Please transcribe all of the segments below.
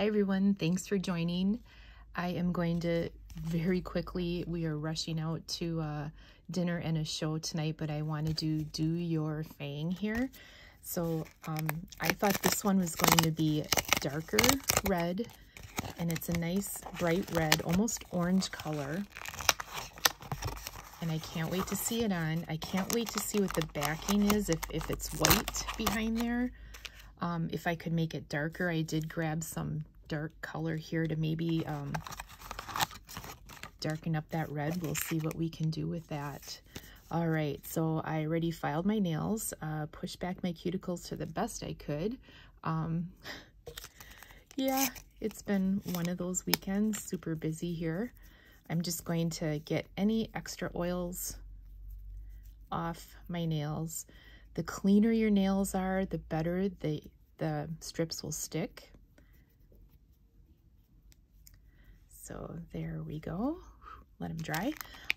Hi everyone, thanks for joining. I am going to very quickly, we are rushing out to dinner and a show tonight, but I want to Do Your Fang here. So I thought this one was going to be darker red, and it's a nice bright red, almost orange color. And I can't wait to see it on. I can't wait to see what the backing is, if it's white behind there. If I could make it darker, I did grab some dark color here to maybe darken up that red. We'll see what we can do with that. All right, so I already filed my nails, pushed back my cuticles to the best I could. Yeah, it's been one of those weekends, super busy here. I'm just going to get any extra oils off my nails. The cleaner your nails are, the better the strips will stick. So there we go. Let them dry.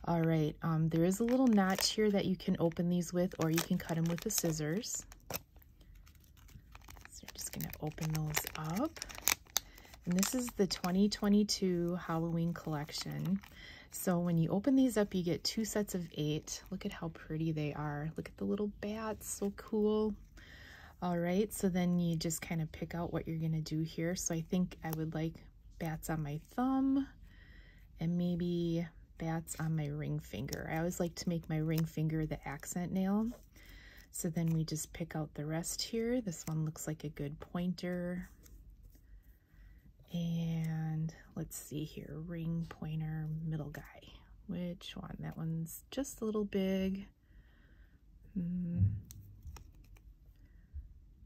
All right, there is a little notch here that you can open these with, or you can cut them with the scissors. So I'm just gonna open those up. And this is the 2022 Halloween collection. So when you open these up, you get 2 sets of 8. Look at how pretty they are. Look at the little bats, so cool. All right, so then you just kind of pick out what you're gonna do here. So I think I would like bats on my thumb and maybe bats on my ring finger. I always like to make my ring finger the accent nail. So then we just pick out the rest here. This one looks like a good pointer. And let's see here, ring, pointer, middle guy. Which one? That one's just a little big.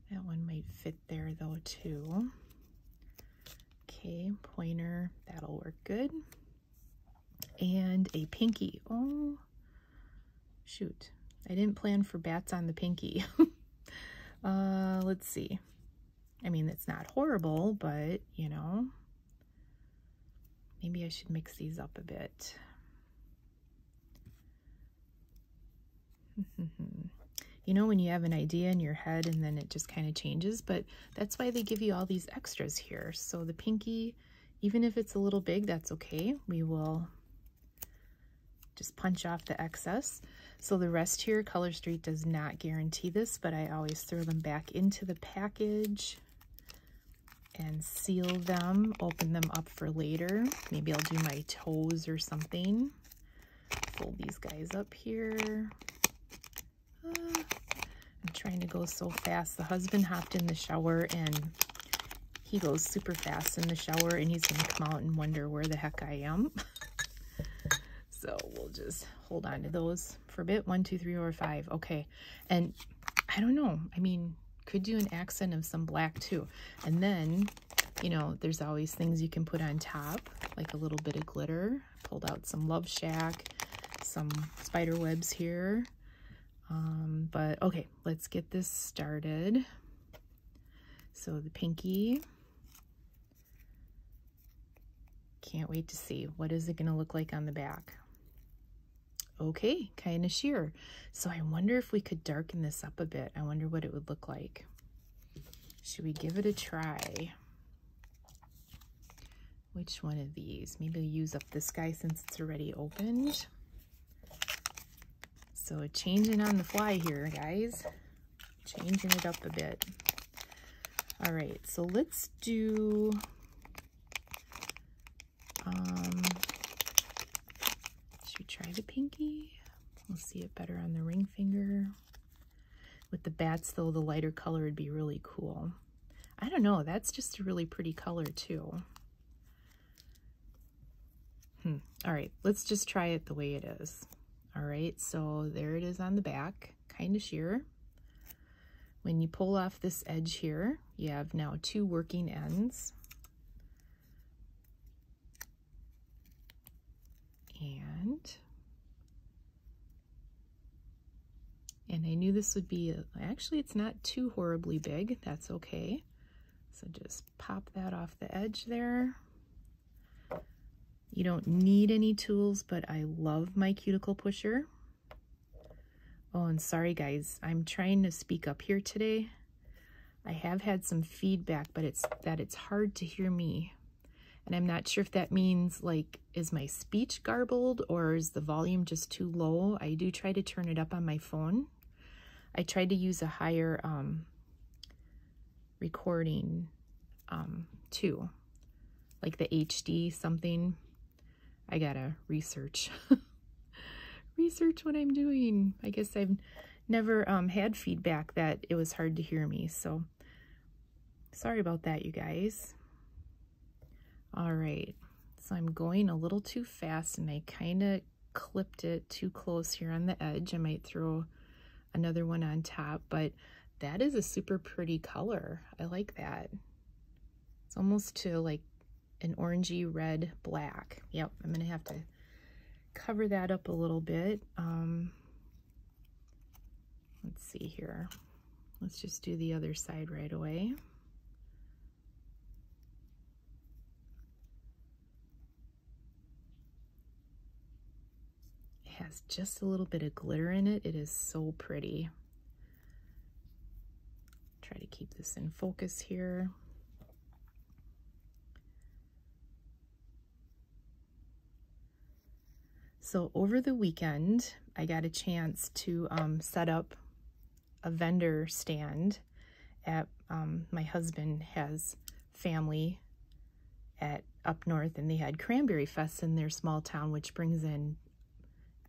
That one might fit there though too. Okay, pointer, that'll work good. And a pinky. Oh, shoot. I didn't plan for bats on the pinky. Let's see. I mean, it's not horrible, but, you know, maybe I should mix these up a bit. You know, when you have an idea in your head and then it just kind of changes, but that's why they give you all these extras here. So the pinky, even if it's a little big, that's okay. We will just punch off the excess. So the rest here, Color Street does not guarantee this, but I always throw them back into the package and seal them, open them up for later. Maybe I'll do my toes or something. Fold these guys up here. I'm trying to go so fast. The husband hopped in the shower and he goes super fast in the shower, and he's gonna come out and wonder where the heck I am. So we'll just hold on to those for a bit. 1, 2, 3, 4, 5. Okay. And I don't know. I mean, could do an accent of some black too. And then, you know, there's always things you can put on top, like a little bit of glitter. Pulled out some Love Shack, some spider webs here. But okay, let's get this started. So the pinky. Can't wait to see. What is it going to look like on the back? Okay, kind of sheer. So I wonder if we could darken this up a bit. I wonder what it would look like. Should we give it a try? Which one of these? Maybe I'll use up this guy since it's already opened. So changing on the fly here, guys. Changing it up a bit. All right, so let's do... should we try the pinky? We'll see it better on the ring finger. With the bats though, the lighter color would be really cool. I don't know, that's just a really pretty color too. All right, let's just try it the way it is. All right, so there it is on the back, kind of sheer. When you pull off this edge here, you have now 2 working ends. And I knew this would be, actually it's not too horribly big, that's okay. So just pop that off the edge there. You don't need any tools, but I love my cuticle pusher. Oh, and sorry guys, I'm trying to speak up here today. I have had some feedback, but it's that it's hard to hear me. And I'm not sure if that means, like, is my speech garbled or is the volume just too low? I do try to turn it up on my phone. I tried to use a higher recording too, like the HD something. I gotta research what I'm doing. I guess I've never had feedback that it was hard to hear me, so sorry about that, you guys. All right, so I'm going a little too fast and I kind of clipped it too close here on the edge. I might throw another one on top, but that is a super pretty color. I like that. It's almost to like an orangey red black. Yep, I'm gonna have to cover that up a little bit. Let's see here. Let's just do the other side right away. It has just a little bit of glitter in it. It is so pretty. Try to keep this in focus here. So over the weekend, I got a chance to set up a vendor stand at, my husband has family at up north, and they had Cranberry Fest in their small town, which brings in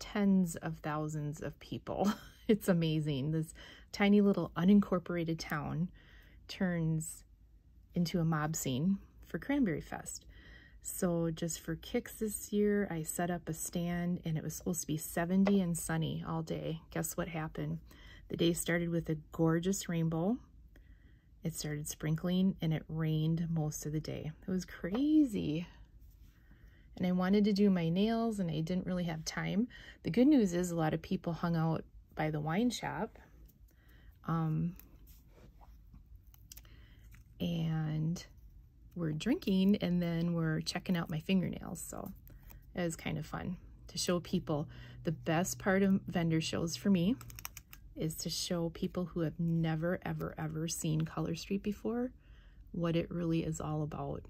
tens of thousands of people. It's amazing. This tiny little unincorporated town turns into a mob scene for Cranberry Fest. So just for kicks this year, I set up a stand, and it was supposed to be 70 and sunny all day. Guess what happened? The day started with a gorgeous rainbow. It started sprinkling and it rained most of the day. It was crazy. And I wanted to do my nails and I didn't really have time. The good news is a lot of people hung out by the wine shop. And we're drinking and then we're checking out my fingernails. So it was kind of fun to show people. The best part of vendor shows for me is to show people who have never, ever, ever seen Color Street before what it really is all about.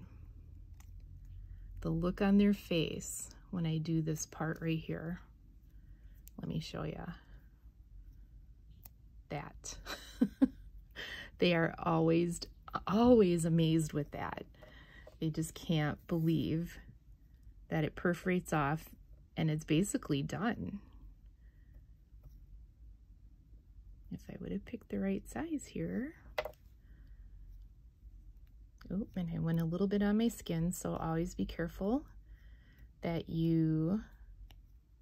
The look on their face when I do this part right here. Let me show you that. They are always amazed with that. They just can't believe that it perforates off and it's basically done. If I would have picked the right size here. Oh, and I went a little bit on my skin, so always be careful that you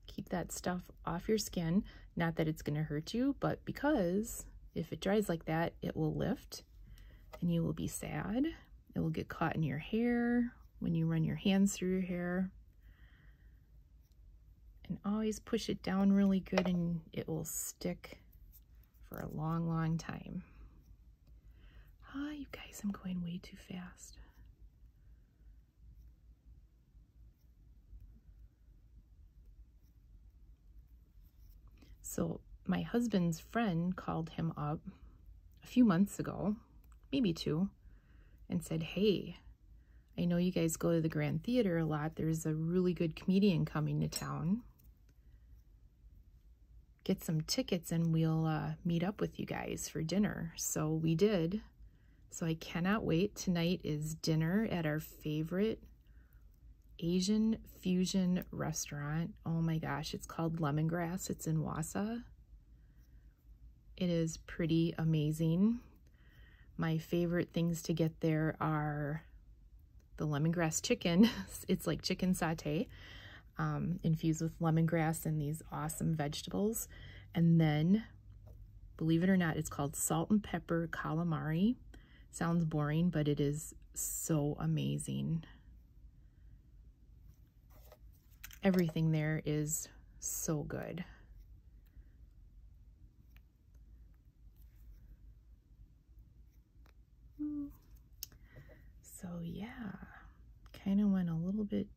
keep that stuff off your skin. Not that it's going to hurt you, but because if it dries like that, it will lift and you will be sad. It will get caught in your hair when you run your hands through your hair. And always push it down really good and it will stick for a long, long time. Ah, you guys, I'm going way too fast. So my husband's friend called him up a few months ago, maybe two, and said, hey, I know you guys go to the Grand Theater a lot. There's a really good comedian coming to town. Get some tickets and we'll meet up with you guys for dinner. So we did. So I cannot wait. Tonight is dinner at our favorite Asian fusion restaurant. Oh my gosh, it's called Lemongrass. It's in Wausau. It is pretty amazing. My favorite things to get there are the lemongrass chicken. It's like chicken satay infused with lemongrass and these awesome vegetables. And then, believe it or not, it's called salt and pepper calamari. Sounds boring, but it is so amazing. Everything there is so good. So yeah, kind of went a little bit,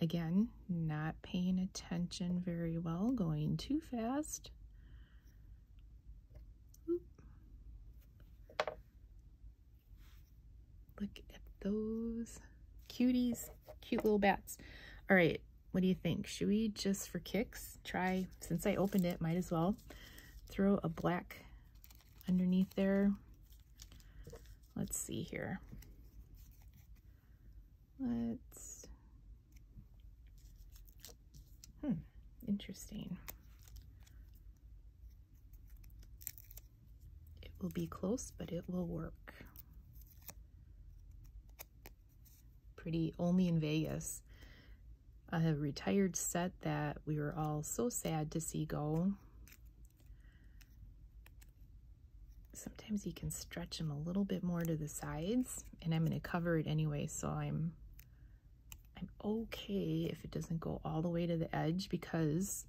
again, not paying attention very well, going too fast. Oop. Look at those cuties, cute little bats. All right, what do you think? Should we just for kicks try, since I opened it, might as well throw a black underneath there? Let's see here. Let's, interesting. It will be close, but it will work. Pretty, only in Vegas. A retired set that we were all so sad to see go. Sometimes you can stretch them a little bit more to the sides, and I'm going to cover it anyway, so I'm okay if it doesn't go all the way to the edge, because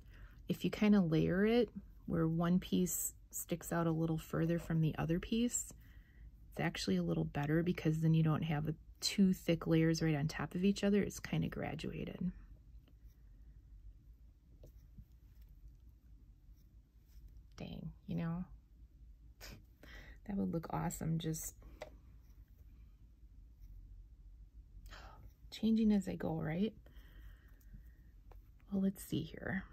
if you kind of layer it where one piece sticks out a little further from the other piece, it's actually a little better, because then you don't have two thick layers right on top of each other. It's kind of graduated. Dang, you know, that would look awesome just changing as I go, right? Well, let's see here.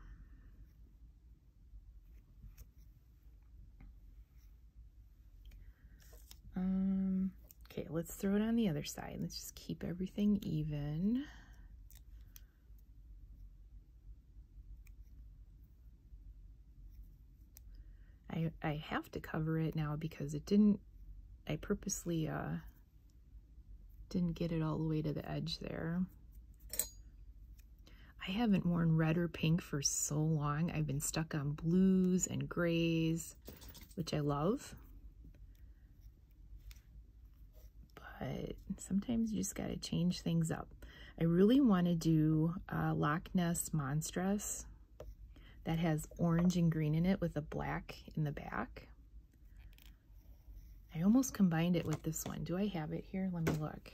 Okay, let's throw it on the other side. Let's just keep everything even. I have to cover it now because it didn't, I purposely didn't get it all the way to the edge there. I haven't worn red or pink for so long. I've been stuck on blues and grays, which I love. But sometimes you just gotta change things up. I really wanna do Loch Ness Monstrous. That has orange and green in it with a black in the back. I almost combined it with this one. Do I have it here? Let me look.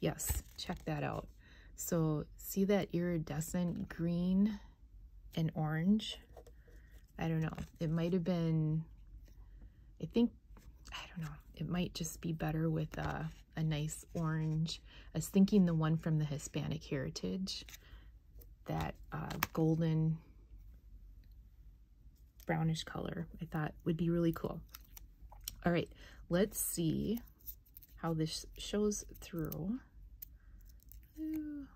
Yes, check that out. So see that iridescent green and orange? I don't know. It might have been, I think, I don't know. It might just be better with a nice orange. I was thinking the one from the Hispanic Heritage, that golden brownish color, I thought would be really cool. All right, let's see how this shows through. Ooh.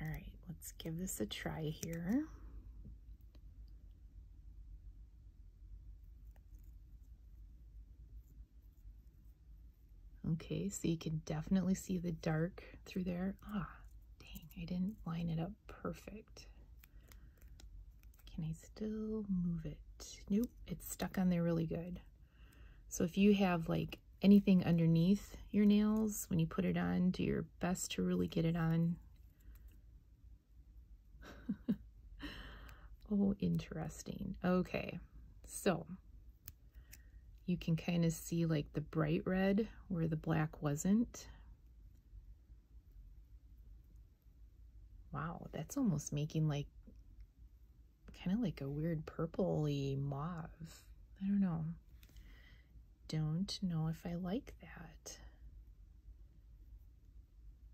All right, let's give this a try here. Okay, so you can definitely see the dark through there. Ah, dang, I didn't line it up perfect. Can I still move it? Nope, it's stuck on there really good. So if you have like anything underneath your nails, when you put it on, do your best to really get it on. Oh, interesting. Okay, so you can kind of see like the bright red where the black wasn't. Wow, that's almost making like kind of like a weird purpley mauve. I don't know. Don't know if I like that.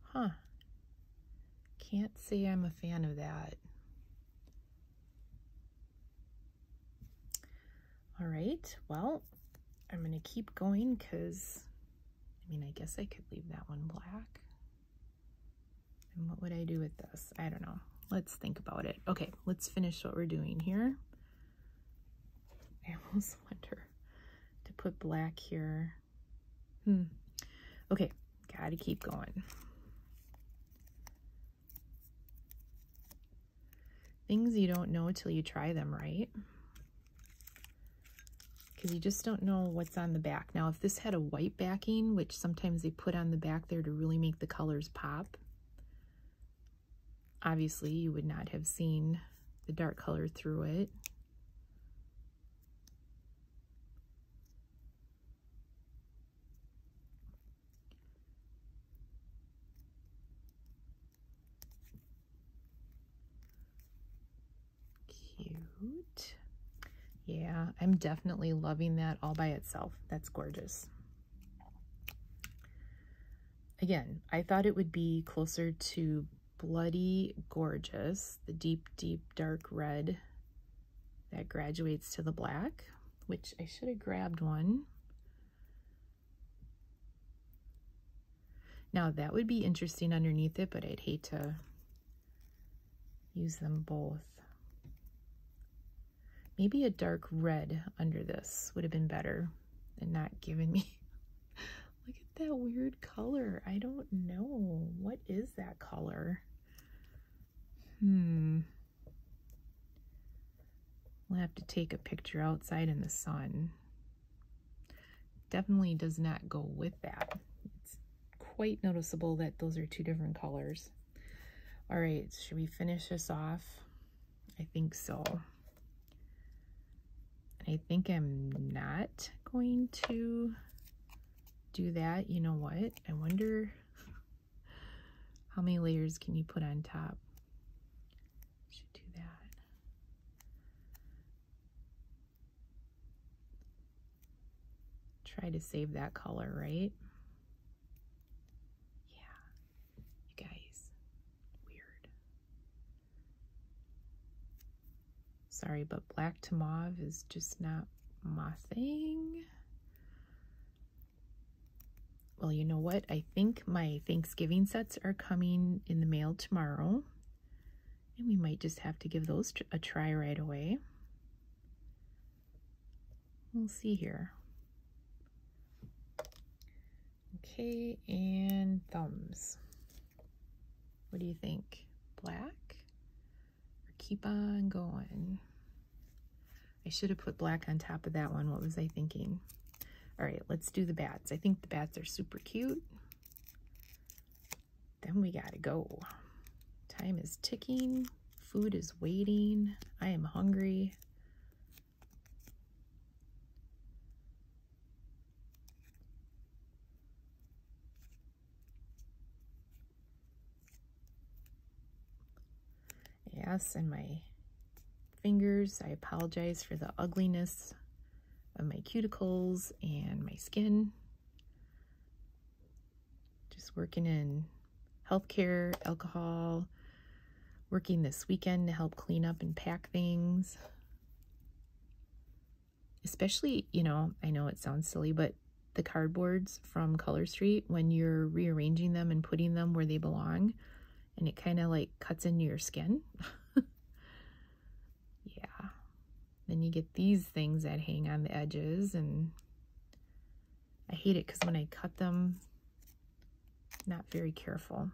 Huh. Can't say I'm a fan of that. All right, well, I'm gonna keep going because, I mean, I guess I could leave that one black. And what would I do with this? I don't know. Let's think about it. Okay, let's finish what we're doing here. I almost wonder to put black here. Okay, gotta keep going. Things you don't know till you try them, right? Because you just don't know what's on the back. Now, if this had a white backing, which sometimes they put on the back there to really make the colors pop, obviously you would not have seen the dark color through it. Cute. Yeah, I'm definitely loving that all by itself. That's gorgeous. Again, I thought it would be closer to Bloody Gorgeous, the deep, deep dark red that graduates to the black, which I should have grabbed one. Now that would be interesting underneath it, but I'd hate to use them both. Maybe a dark red under this would have been better than not giving me. Look at that weird color. I don't know. What is that color? We'll have to take a picture outside in the sun. Definitely does not go with that. It's quite noticeable that those are two different colors. All right, should we finish this off? I think so. I think I'm not going to do that. You know what? I wonder how many layers can you put on top? I should do that. Try to save that color, right? Yeah. You guys. Weird. Sorry, but black to mauve is just not my thing. Well, you know what? I think my Thanksgiving sets are coming in the mail tomorrow. And we might just have to give those a try right away. We'll see here. Okay, and thumbs. What do you think? Black? Or keep on going? I should have put black on top of that one. What was I thinking? All right, let's do the bats. I think the bats are super cute. Then we gotta go. Time is ticking. Food is waiting. I am hungry. Yes, and my fingers, I apologize for the ugliness of my cuticles and my skin. Just working in healthcare, alcohol, working this weekend to help clean up and pack things. Especially, you know, I know it sounds silly, but the cardboards from Color Street, when you're rearranging them and putting them where they belong, and it kind of like cuts into your skin. Yeah. Then you get these things that hang on the edges, and I hate it because when I cut them, not very careful.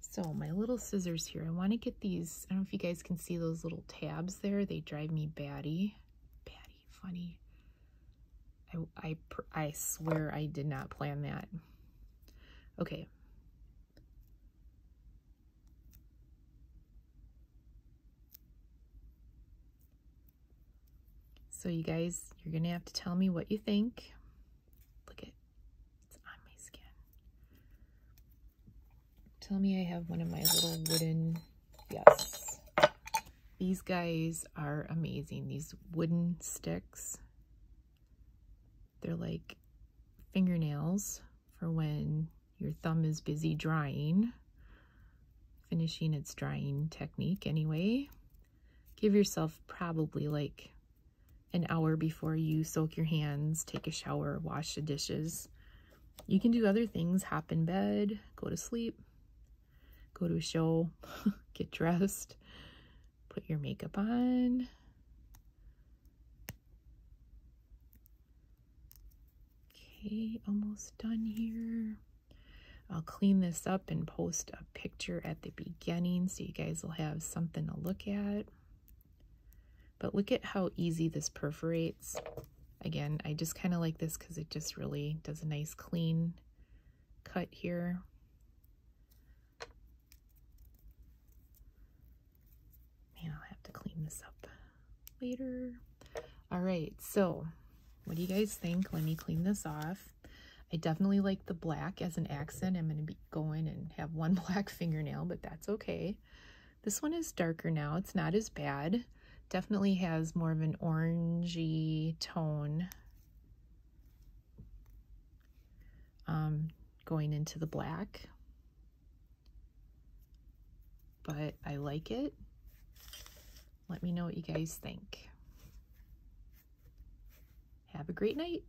So my little scissors here, I want to get these, I don't know if you guys can see those little tabs there, they drive me batty. Batty, funny. I swear I did not plan that. Okay. So you guys, you're going to have to tell me what you think. Look at it. It's on my skin. Tell me I have one of my little wooden, yes. These guys are amazing. These wooden sticks. They're like fingernails for when your thumb is busy drying. Finishing its drying technique anyway. Give yourself probably like an hour before you soak your hands, take a shower, wash the dishes. You can do other things, hop in bed, go to sleep, go to a show, get dressed, put your makeup on. Okay, almost done here. I'll clean this up and post a picture at the beginning so you guys will have something to look at. But look at how easy this perforates. Again, I just kind of like this because it just really does a nice clean cut here. Man, I'll have to clean this up later. All right, so what do you guys think? Let me clean this off. I definitely like the black as an accent. I'm going to be going and have one black fingernail, but that's okay. This one is darker now. It's not as bad. Definitely has more of an orangey tone going into the black, but I like it. Let me know what you guys think. Have a great night.